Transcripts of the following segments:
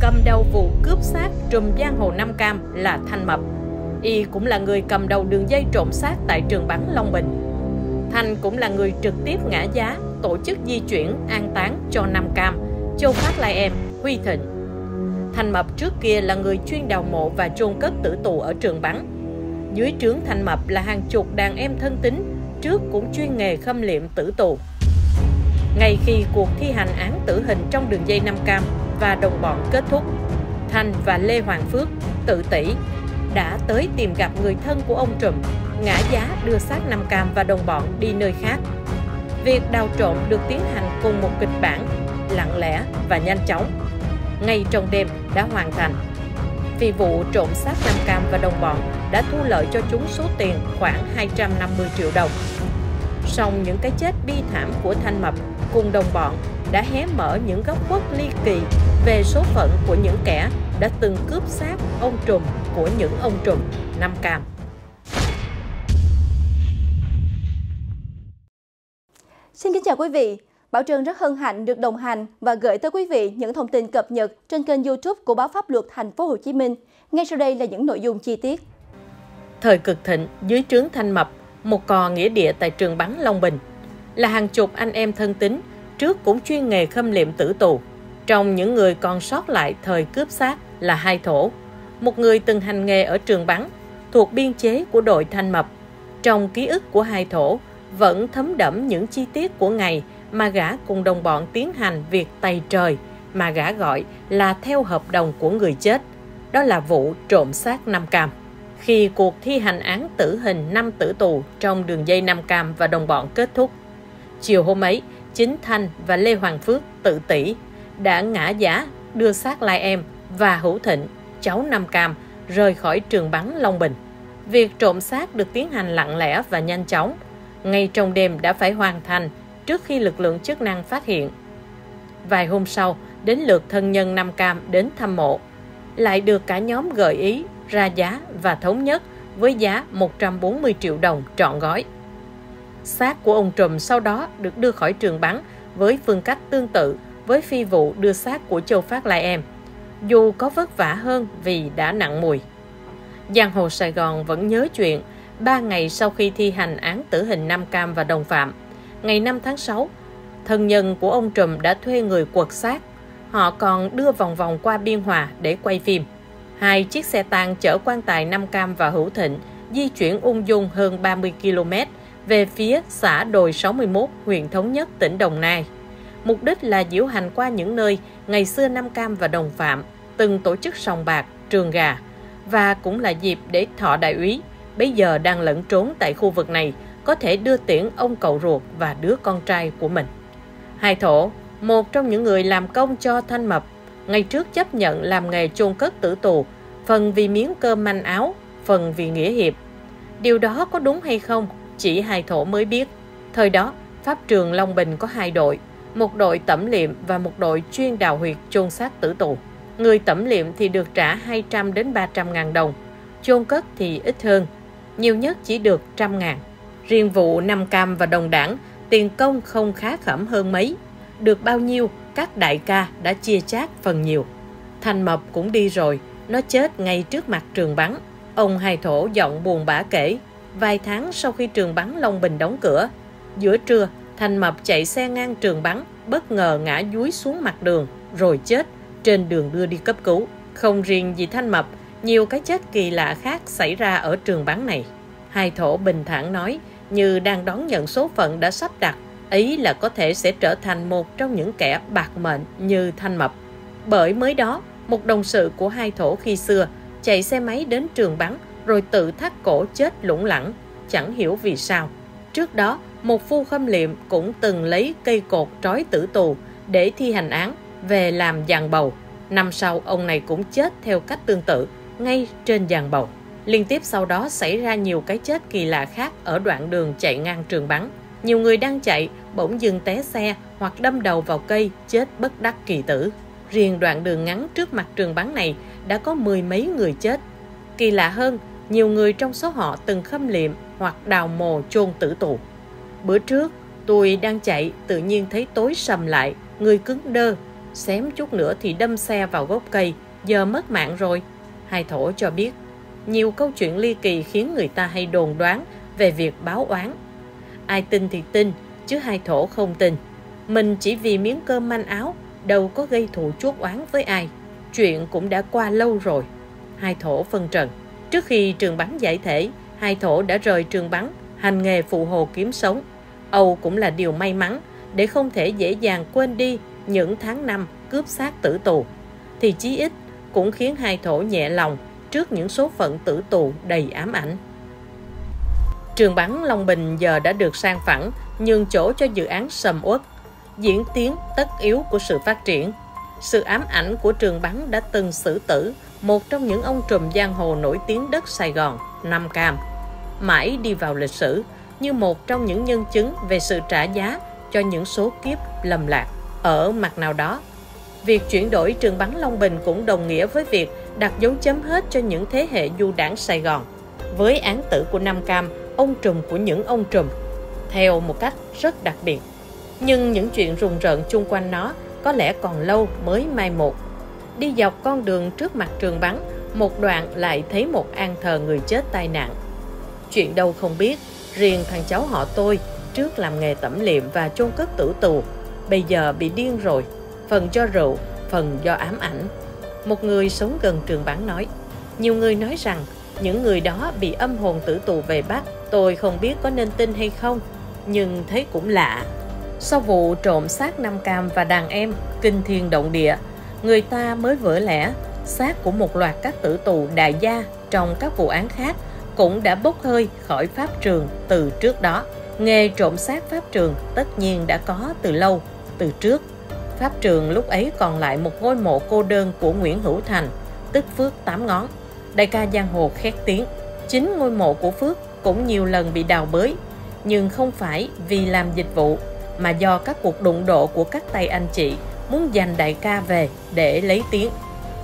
Cầm đầu vụ cướp xác trùm giang hồ Năm Cam là Thanh Mập. Y cũng là người cầm đầu đường dây trộm xác tại trường bắn Long Bình. Thành cũng là người trực tiếp ngã giá, tổ chức di chuyển, an táng cho Năm Cam, Châu Phát Lai Em, Huy Thịnh. Thanh Mập trước kia là người chuyên đào mộ và chôn cất tử tù ở trường bắn. Dưới trướng Thanh Mập là hàng chục đàn em thân tín, trước cũng chuyên nghề khâm liệm tử tù. Ngay khi cuộc thi hành án tử hình trong đường dây Năm Cam và đồng bọn kết thúc, Thành và Lê Hoàng Phước, tự tỷ, đã tới tìm gặp người thân của ông trùm, ngã giá đưa xác Năm Cam và đồng bọn đi nơi khác. Việc đào trộm được tiến hành cùng một kịch bản, lặng lẽ và nhanh chóng. Ngay trong đêm đã hoàn thành. Vì vụ trộm xác Năm Cam và đồng bọn đã thu lợi cho chúng số tiền khoảng 250 triệu đồng. Song những cái chết bi thảm của Thanh Mập cùng đồng bọn đã hé mở những góc khuất ly kỳ về số phận của những kẻ đã từng cướp xác ông trùm của những ông trùm Năm Cam. Xin kính chào quý vị. Bảo Trân rất hân hạnh được đồng hành và gửi tới quý vị những thông tin cập nhật trên kênh YouTube của báo Pháp Luật Thành phố Hồ Chí Minh. Ngay sau đây là những nội dung chi tiết. Thời cực thịnh dưới trướng Thanh Mập, một cò nghĩa địa tại trường bắn Long Bình, là hàng chục anh em thân tín, trước cũng chuyên nghề khâm liệm tử tù. Trong những người còn sót lại thời cướp xác là Hai Thổ, một người từng hành nghề ở trường bắn, thuộc biên chế của đội Thanh Mập. Trong ký ức của Hai Thổ vẫn thấm đẫm những chi tiết của ngày mà gã cùng đồng bọn tiến hành việc tày trời mà gã gọi là theo hợp đồng của người chết, đó là vụ trộm xác Năm Cam. Khi cuộc thi hành án tử hình 5 tử tù trong đường dây Năm Cam và đồng bọn kết thúc, chiều hôm ấy, chính Thanh và Lê Hoàng Phước, tự tỷ, đã ngã giá đưa xác Lai Em và Hữu Thịnh, cháu Năm Cam, rời khỏi trường bắn Long Bình. Việc trộm xác được tiến hành lặng lẽ và nhanh chóng, ngay trong đêm đã phải hoàn thành trước khi lực lượng chức năng phát hiện. Vài hôm sau, đến lượt thân nhân Năm Cam đến thăm mộ, lại được cả nhóm gợi ý, ra giá và thống nhất với giá 140 triệu đồng trọn gói. Xác của ông trùm sau đó được đưa khỏi trường bắn với phương cách tương tự với phi vụ đưa xác của Châu Phát Lai Em, dù có vất vả hơn vì đã nặng mùi. Giang hồ Sài Gòn vẫn nhớ chuyện 3 ngày sau khi thi hành án tử hình Năm Cam và đồng phạm. Ngày 5 tháng 6, thân nhân của ông trùm đã thuê người quật xác. Họ còn đưa vòng vòng qua Biên Hòa để quay phim. Hai chiếc xe tang chở quan tài Năm Cam và Hữu Thịnh di chuyển ung dung hơn 30 km về phía xã Đồi 61, huyện Thống Nhất, tỉnh Đồng Nai. Mục đích là diễu hành qua những nơi ngày xưa Năm Cam và đồng phạm từng tổ chức sòng bạc, trường gà, và cũng là dịp để Thọ đại úy, bây giờ đang lẫn trốn tại khu vực này, có thể đưa tiễn ông cậu ruột và đứa con trai của mình. Hai Thổ, một trong những người làm công cho Thanh Mập, ngày trước chấp nhận làm nghề chôn cất tử tù, phần vì miếng cơm manh áo, phần vì nghĩa hiệp. Điều đó có đúng hay không, chỉ Hai Thổ mới biết. Thời đó, Pháp trường Long Bình có hai đội, một đội tẩm liệm và một đội chuyên đào huyệt chôn xác tử tù. Người tẩm liệm thì được trả 200 đến 300 ngàn đồng, chôn cất thì ít hơn, nhiều nhất chỉ được 100 ngàn. Riêng vụ Năm Cam và đồng đảng, tiền công không khá khẩm hơn mấy. Được bao nhiêu, các đại ca đã chia chác phần nhiều. Thanh Mập cũng đi rồi, nó chết ngay trước mặt trường bắn. Ông Hai Thổ giọng buồn bã kể, vài tháng sau khi trường bắn Long Bình đóng cửa, giữa trưa, Thanh Mập chạy xe ngang trường bắn, bất ngờ ngã dúi xuống mặt đường, rồi chết, trên đường đưa đi cấp cứu. Không riêng gì Thanh Mập, nhiều cái chết kỳ lạ khác xảy ra ở trường bắn này. Hai Thổ bình thản nói, như đang đón nhận số phận đã sắp đặt, ý là có thể sẽ trở thành một trong những kẻ bạc mệnh như Thanh Mập. Bởi mới đó, một đồng sự của Hai Thổ khi xưa chạy xe máy đến trường bắn rồi tự thắt cổ chết lủng lẳng, chẳng hiểu vì sao. Trước đó, một phu khâm liệm cũng từng lấy cây cột trói tử tù để thi hành án về làm giàn bầu. Năm sau, ông này cũng chết theo cách tương tự, ngay trên giàn bầu. Liên tiếp sau đó xảy ra nhiều cái chết kỳ lạ khác ở đoạn đường chạy ngang trường bắn. Nhiều người đang chạy, bỗng dừng té xe hoặc đâm đầu vào cây, chết bất đắc kỳ tử. Riêng đoạn đường ngắn trước mặt trường bắn này đã có 10 mấy người chết. Kỳ lạ hơn, nhiều người trong số họ từng khâm liệm hoặc đào mồ chôn tử tù. Bữa trước, Tôi đang chạy, tự nhiên thấy tối sầm lại, người cứng đơ, xém chút nữa thì đâm xe vào gốc cây, giờ mất mạng rồi. Hai Thổ cho biết, nhiều câu chuyện ly kỳ khiến người ta hay đồn đoán về việc báo oán. Ai tin thì tin, chứ Hai Thổ không tin. Mình chỉ vì miếng cơm manh áo, đâu có gây thù chuốc oán với ai. Chuyện cũng đã qua lâu rồi. Hai Thổ phân trần. Trước khi trường bắn giải thể, Hai Thổ đã rời trường bắn, hành nghề phụ hồ kiếm sống. Âu cũng là điều may mắn để không thể dễ dàng quên đi những tháng năm cướp xác tử tù. Thì chí ít cũng khiến Hai Thổ nhẹ lòng trước những số phận tử tù đầy ám ảnh. Trường bắn Long Bình giờ đã được san phẳng, nhường chỗ cho dự án sầm uất, diễn tiến tất yếu của sự phát triển. Sự ám ảnh của trường bắn đã từng xử tử một trong những ông trùm giang hồ nổi tiếng đất Sài Gòn, Năm Cam, mãi đi vào lịch sử như một trong những nhân chứng về sự trả giá cho những số kiếp lầm lạc. Ở mặt nào đó, việc chuyển đổi trường bắn Long Bình cũng đồng nghĩa với việc đặt dấu chấm hết cho những thế hệ du đảng Sài Gòn. Với án tử của Năm Cam, ông trùm của những ông trùm, theo một cách rất đặc biệt. Nhưng những chuyện rùng rợn chung quanh nó có lẽ còn lâu mới mai một. Đi dọc con đường trước mặt trường bắn, một đoạn lại thấy một an thờ người chết tai nạn. Chuyện đâu không biết, riêng thằng cháu họ tôi trước làm nghề tẩm liệm và chôn cất tử tù, bây giờ bị điên rồi, phần do rượu, phần do ám ảnh. Một người sống gần trường bắn nói. Nhiều người nói rằng những người đó bị âm hồn tử tù về bắt. Tôi không biết có nên tin hay không, nhưng thấy cũng lạ. Sau vụ trộm xác Năm Cam và đàn em kinh thiên động địa, người ta mới vỡ lẽ xác của một loạt các tử tù đại gia trong các vụ án khác cũng đã bốc hơi khỏi pháp trường từ trước đó. Nghề trộm xác pháp trường tất nhiên đã có từ lâu, từ trước. Pháp trường lúc ấy còn lại một ngôi mộ cô đơn của Nguyễn Hữu Thành, tức Phước Tám Ngón, đại ca giang hồ khét tiếng. Chính ngôi mộ của Phước cũng nhiều lần bị đào bới, nhưng không phải vì làm dịch vụ, mà do các cuộc đụng độ của các tay anh chị muốn giành đại ca về để lấy tiếng.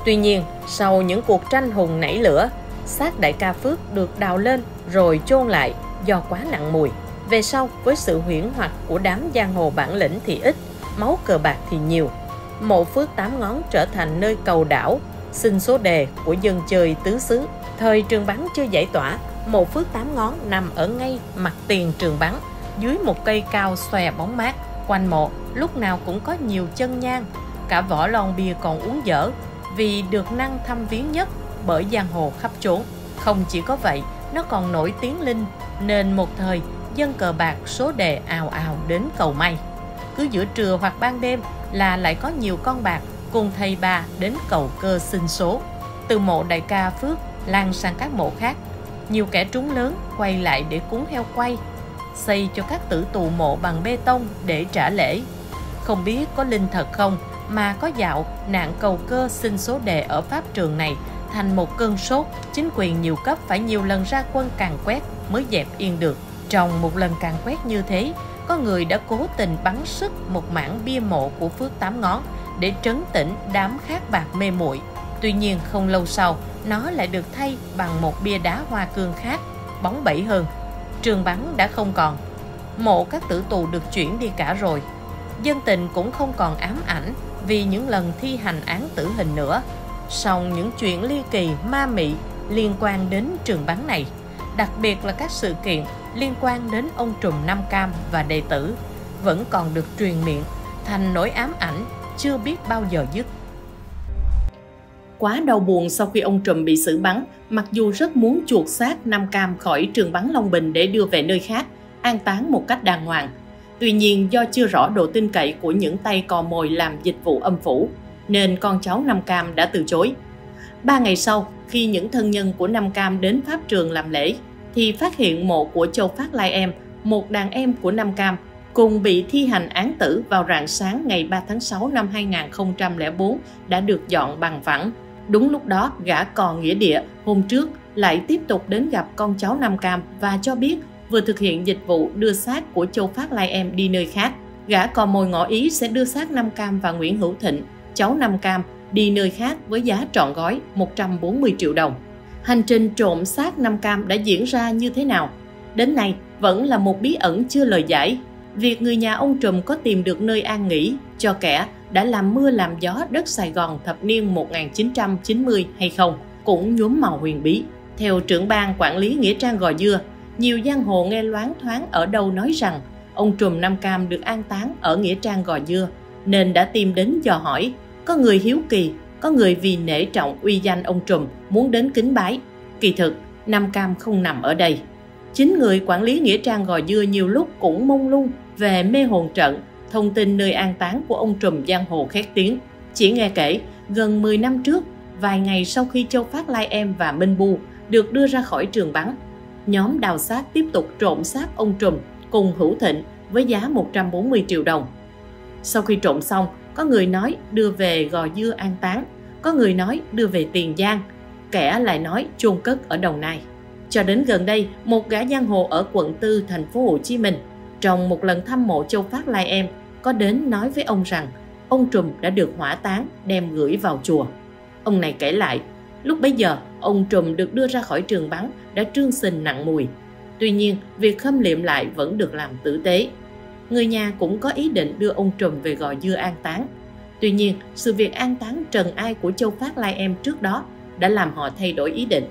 Tuy nhiên, sau những cuộc tranh hùng nảy lửa, xác đại ca Phước được đào lên rồi chôn lại do quá nặng mùi. Về sau, với sự huyễn hoặc của đám giang hồ bản lĩnh thì ít, máu cờ bạc thì nhiều, mộ Phước Tám Ngón trở thành nơi cầu đảo, xin số đề của dân chơi tứ xứ. Thời trường bắn chưa giải tỏa, mộ Phước Tám Ngón nằm ở ngay mặt tiền trường bắn, dưới một cây cao xòe bóng mát. Quanh mộ lúc nào cũng có nhiều chân nhang, cả vỏ lon bia còn uống dở vì được năng thăm viếng nhất bởi giang hồ khắp chốn. Không chỉ có vậy, nó còn nổi tiếng linh, nên một thời dân cờ bạc số đề ào ào đến cầu may. Cứ giữa trưa hoặc ban đêm là lại có nhiều con bạc cùng thầy bà đến cầu cơ xin số. Từ mộ đại ca Phước lan sang các mộ khác, nhiều kẻ trúng lớn quay lại để cúng heo quay, xây cho các tử tù mộ bằng bê tông để trả lễ. Không biết có linh thật không mà có dạo nạn cầu cơ xin số đề ở pháp trường này thành một cơn sốt. Chính quyền nhiều cấp phải nhiều lần ra quân càn quét mới dẹp yên được. Trong một lần càn quét như thế, có người đã cố tình bắn sức một mảng bia mộ của Phước Tám Ngón để trấn tĩnh đám khát bạc mê muội. Tuy nhiên không lâu sau, nó lại được thay bằng một bia đá hoa cương khác, bóng bẩy hơn. Trường bắn đã không còn, mộ các tử tù được chuyển đi cả rồi. Dân tình cũng không còn ám ảnh vì những lần thi hành án tử hình nữa. Song những chuyện ly kỳ ma mị liên quan đến trường bắn này, đặc biệt là các sự kiện liên quan đến ông trùm Năm Cam và đệ tử, vẫn còn được truyền miệng thành nỗi ám ảnh chưa biết bao giờ dứt. Quá đau buồn sau khi ông trùm bị xử bắn, mặc dù rất muốn chuộc xác Năm Cam khỏi trường bắn Long Bình để đưa về nơi khác, an táng một cách đàng hoàng. Tuy nhiên do chưa rõ độ tin cậy của những tay cò mồi làm dịch vụ âm phủ, nên con cháu Năm Cam đã từ chối. 3 ngày sau, khi những thân nhân của Năm Cam đến pháp trường làm lễ, thì phát hiện mộ của Châu Phát Lai Em, một đàn em của Năm Cam, cùng bị thi hành án tử vào rạng sáng ngày 3 tháng 6 năm 2004 đã được dọn bằng phẳng. Đúng lúc đó, gã cò nghĩa địa hôm trước lại tiếp tục đến gặp con cháu Năm Cam và cho biết vừa thực hiện dịch vụ đưa xác của Châu Phát Lai Em đi nơi khác. Gã cò mồi ngỏ ý sẽ đưa xác Năm Cam và Nguyễn Hữu Thịnh, cháu Năm Cam, đi nơi khác với giá trọn gói 140 triệu đồng. Hành trình trộm xác Năm Cam đã diễn ra như thế nào? Đến nay vẫn là một bí ẩn chưa lời giải. việc người nhà ông Trùm có tìm được nơi an nghỉ cho kẻ đã làm mưa làm gió đất Sài Gòn thập niên 1990 hay không cũng nhuốm màu huyền bí. Theo trưởng ban quản lý Nghĩa Trang Gò Dưa, nhiều giang hồ nghe loáng thoáng ở đâu nói rằng ông Trùm Năm Cam được an táng ở Nghĩa Trang Gò Dưa, nên đã tìm đến dò hỏi. Có người hiếu kỳ, có người vì nể trọng uy danh ông Trùm muốn đến kính bái. Kỳ thực, Năm Cam không nằm ở đây. Chính người quản lý Nghĩa Trang Gò Dưa nhiều lúc cũng mông lung về mê hồn trận, thông tin nơi an táng của ông Trùm giang hồ khét tiếng. Chỉ nghe kể, gần 10 năm trước, vài ngày sau khi Châu Phát Lai Em và Minh Bu được đưa ra khỏi trường bắn, nhóm đào xác tiếp tục trộm xác ông Trùm cùng Hữu Thịnh với giá 140 triệu đồng. Sau khi trộm xong, có người nói đưa về Gò Dưa an táng, có người nói đưa về Tiền Giang, kẻ lại nói chôn cất ở Đồng Nai. Cho đến gần đây, một gã giang hồ ở quận 4 thành phố Hồ Chí Minh trong một lần thăm mộ Châu Phát Lai Em có đến nói với ông rằng ông Trùm đã được hỏa táng đem gửi vào chùa. Ông này kể lại, lúc bấy giờ ông Trùm được đưa ra khỏi trường bắn đã trương sình nặng mùi. Tuy nhiên, việc khâm liệm lại vẫn được làm tử tế. Người nhà cũng có ý định đưa ông Trùm về Gò Dưa an táng. Tuy nhiên, sự việc an táng trần ai của Châu Phát Lai Em trước đó đã làm họ thay đổi ý định.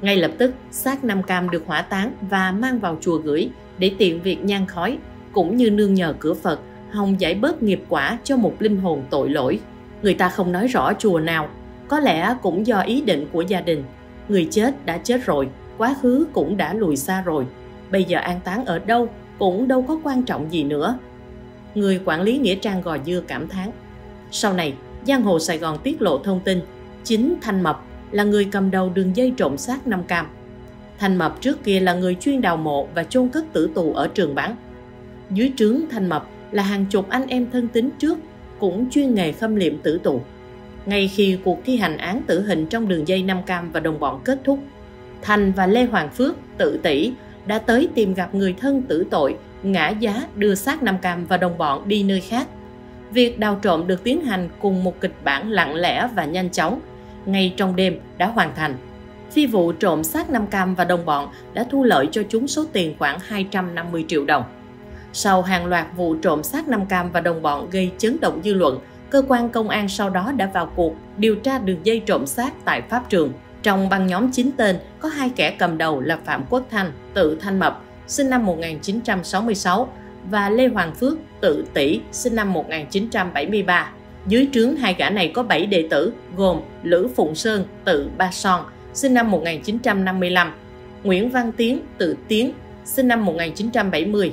Ngay lập tức, xác Năm Cam được hỏa táng và mang vào chùa gửi để tiện việc nhang khói, cũng như nương nhờ cửa Phật, hòng giải bớt nghiệp quả cho một linh hồn tội lỗi. Người ta không nói rõ chùa nào, có lẽ cũng do ý định của gia đình. Người chết đã chết rồi, quá khứ cũng đã lùi xa rồi. Bây giờ an táng ở đâu cũng đâu có quan trọng gì nữa. Người quản lý Nghĩa Trang Gò Dưa cảm thán. Sau này, giang hồ Sài Gòn tiết lộ thông tin chính Thanh Mập là người cầm đầu đường dây trộm xác Năm Cam. Thanh Mập trước kia là người chuyên đào mộ và chôn cất tử tù ở Trường Bắn. Dưới trướng Thanh Mập là hàng chục anh em thân tín trước cũng chuyên nghề khâm liệm tử tù. Ngay khi cuộc thi hành án tử hình trong đường dây Năm Cam và đồng bọn kết thúc, Thành và Lê Hoàng Phước, tự tỷ, đã tới tìm gặp người thân tử tội, ngã giá đưa xác Năm Cam và đồng bọn đi nơi khác. Việc đào trộm được tiến hành cùng một kịch bản lặng lẽ và nhanh chóng, ngay trong đêm đã hoàn thành. Phi vụ trộm xác Năm Cam và đồng bọn đã thu lợi cho chúng số tiền khoảng 250 triệu đồng. Sau hàng loạt vụ trộm xác Năm Cam và đồng bọn gây chấn động dư luận, cơ quan công an sau đó đã vào cuộc điều tra đường dây trộm xác tại Pháp Trường. Trong băng nhóm 9 tên, có hai kẻ cầm đầu là Phạm Quốc Thanh, tự Thanh Mập, sinh năm 1966, và Lê Hoàng Phước, tự Tỷ, sinh năm 1973. Dưới trướng hai gã này có 7 đệ tử, gồm Lữ Phụng Sơn, tự Ba Son, sinh năm 1955, Nguyễn Văn Tiến, tự Tiến, sinh năm 1970,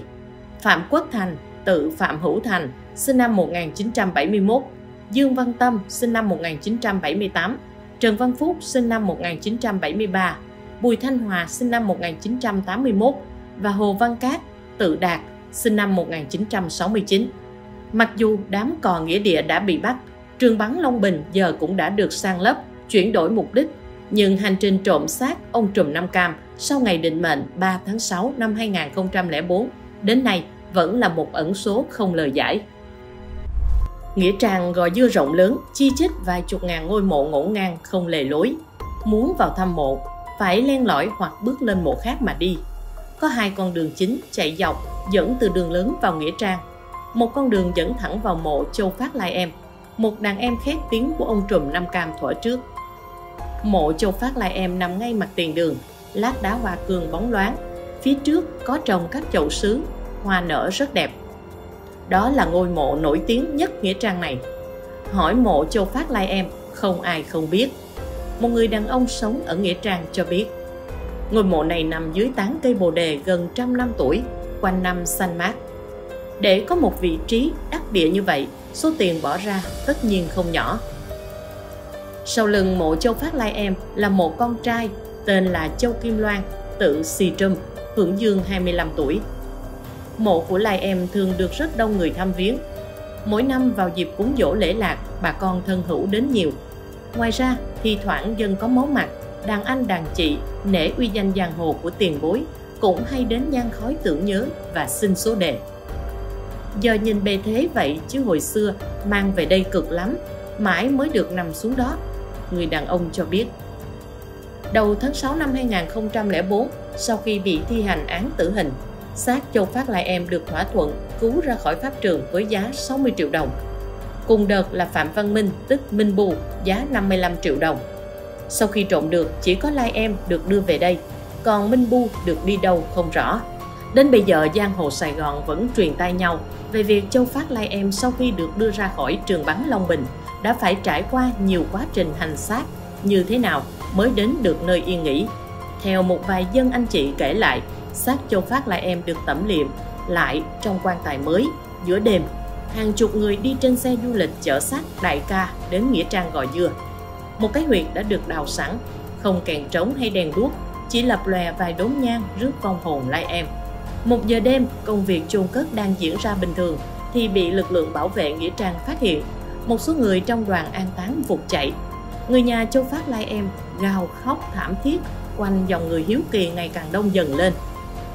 Phạm Quốc Thành, tự Phạm Hữu Thành, sinh năm 1971, Dương Văn Tâm, sinh năm 1978, Trần Văn Phúc, sinh năm 1973, Bùi Thanh Hòa, sinh năm 1981 và Hồ Văn Cát, tự Đạt, sinh năm 1969. Mặc dù đám cò nghĩa địa đã bị bắt, Trường Bắn Long Bình giờ cũng đã được san lấp, chuyển đổi mục đích, nhưng hành trình trộm xác ông Trùm Năm Cam sau ngày định mệnh 3 tháng 6 năm 2004 đến nay vẫn là một ẩn số không lời giải. Nghĩa Trang Gò Dưa rộng lớn, chi chít vài chục ngàn ngôi mộ ngổn ngang không lề lối. Muốn vào thăm mộ, phải len lỏi hoặc bước lên mộ khác mà đi. Có hai con đường chính chạy dọc dẫn từ đường lớn vào Nghĩa Trang. Một con đường dẫn thẳng vào mộ Châu Phát Lai Em, một đàn em khét tiếng của ông Trùm Năm Cam thuở trước. Mộ Châu Phát Lai Em nằm ngay mặt tiền đường, lát đá hoa cương bóng loáng. Phía trước có trồng các chậu sứ, hoa nở rất đẹp. Đó là ngôi mộ nổi tiếng nhất Nghĩa Trang này. Hỏi mộ Châu Phát Lai Em, không ai không biết. Một người đàn ông sống ở Nghĩa Trang cho biết, ngôi mộ này nằm dưới tán cây bồ đề gần 100 năm tuổi, quanh năm xanh mát. Để có một vị trí đắc địa như vậy, số tiền bỏ ra tất nhiên không nhỏ. Sau lưng mộ Châu Phát Lai Em là một con trai tên là Châu Kim Loan, tự Xì Trâm, hưởng dương 25 tuổi. Mộ của Lai Em thường được rất đông người thăm viếng. Mỗi năm vào dịp cúng dỗ lễ lạc, bà con thân hữu đến nhiều. Ngoài ra, thi thoảng dân có máu mặt, đàn anh đàn chị, nể uy danh giang hồ của tiền bối, cũng hay đến nhang khói tưởng nhớ và xin số đề. Giờ nhìn bề thế vậy chứ hồi xưa mang về đây cực lắm, mãi mới được nằm xuống đó, người đàn ông cho biết. Đầu tháng 6 năm 2004, sau khi bị thi hành án tử hình, xác Châu Phát Lai Em được thỏa thuận cứu ra khỏi pháp trường với giá 60 triệu đồng. Cùng đợt là Phạm Văn Minh, tức Minh Bù, giá 55 triệu đồng. Sau khi trộm được, chỉ có Lai Em được đưa về đây, còn Minh Bu được đi đâu không rõ. Đến bây giờ, giang hồ Sài Gòn vẫn truyền tai nhau về việc Châu Phát Lai Em sau khi được đưa ra khỏi trường bắn Long Bình đã phải trải qua nhiều quá trình hành xác như thế nào mới đến được nơi yên nghỉ. Theo một vài dân anh chị kể lại, xác Châu Phát Lai Em được tẩm liệm lại trong quan tài mới giữa đêm. Hàng chục người đi trên xe du lịch chở xác đại ca đến Nghĩa Trang Gò Dưa. Một cái huyệt đã được đào sẵn, không kèn trống hay đèn đuốc, chỉ lập lòe vài đốm nhang rước vong hồn Lai Em. 1 giờ đêm, công việc chôn cất đang diễn ra bình thường thì bị lực lượng bảo vệ Nghĩa Trang phát hiện. Một số người trong đoàn an táng vụt chạy. Người nhà Châu Phát Lai Em gào khóc thảm thiết quanh dòng người hiếu kỳ ngày càng đông dần lên.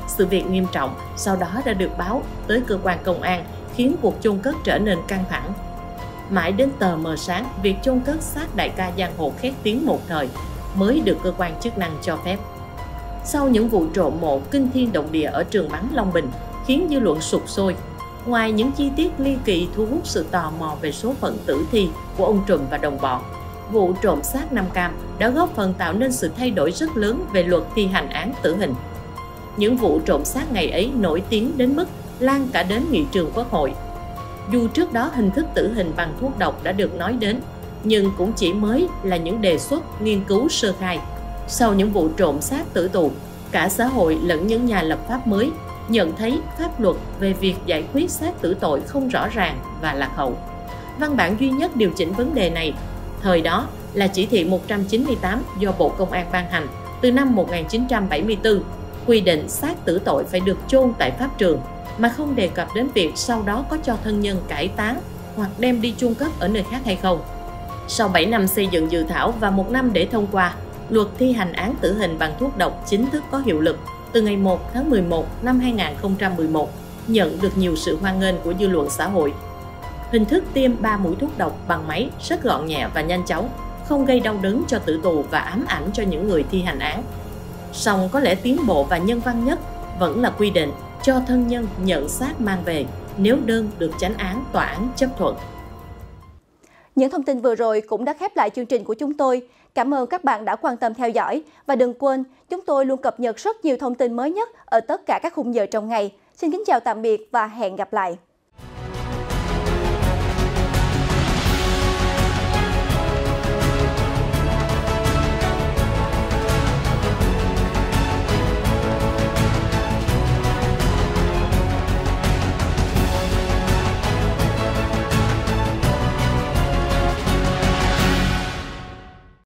Sự việc nghiêm trọng sau đó đã được báo tới cơ quan công an, khiến cuộc chôn cất trở nên căng thẳng. Mãi đến tờ mờ sáng, việc chôn cất xác đại ca giang hồ khét tiếng một thời mới được cơ quan chức năng cho phép. Sau những vụ trộm mộ kinh thiên động địa ở trường bắn Long Bình khiến dư luận sục sôi, ngoài những chi tiết ly kỳ thu hút sự tò mò về số phận tử thi của ông Trùm và đồng bọn, vụ trộm xác Năm Cam đã góp phần tạo nên sự thay đổi rất lớn về luật thi hành án tử hình. Những vụ trộm xác ngày ấy nổi tiếng đến mức lan cả đến nghị trường Quốc hội. Dù trước đó hình thức tử hình bằng thuốc độc đã được nói đến, nhưng cũng chỉ mới là những đề xuất nghiên cứu sơ khai. Sau những vụ trộm xác tử tù, cả xã hội lẫn những nhà lập pháp mới nhận thấy pháp luật về việc giải quyết xác tử tội không rõ ràng và lạc hậu. Văn bản duy nhất điều chỉnh vấn đề này thời đó là Chỉ thị 198 do Bộ Công an ban hành từ năm 1974, quy định xác tử tội phải được chôn tại pháp trường, mà không đề cập đến việc sau đó có cho thân nhân cải táng hoặc đem đi chôn cất ở nơi khác hay không. Sau 7 năm xây dựng dự thảo và 1 năm để thông qua, luật thi hành án tử hình bằng thuốc độc chính thức có hiệu lực từ ngày 1 tháng 11 năm 2011, nhận được nhiều sự hoan nghênh của dư luận xã hội. Hình thức tiêm 3 mũi thuốc độc bằng máy rất gọn nhẹ và nhanh chóng, không gây đau đớn cho tử tù và ám ảnh cho những người thi hành án. Song có lẽ tiến bộ và nhân văn nhất vẫn là quy định cho thân nhân nhận xác mang về nếu đơn được chánh án tòa án chấp thuận. Những thông tin vừa rồi cũng đã khép lại chương trình của chúng tôi. Cảm ơn các bạn đã quan tâm theo dõi và đừng quên, chúng tôi luôn cập nhật rất nhiều thông tin mới nhất ở tất cả các khung giờ trong ngày. Xin kính chào tạm biệt và hẹn gặp lại.